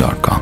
Zameen.com.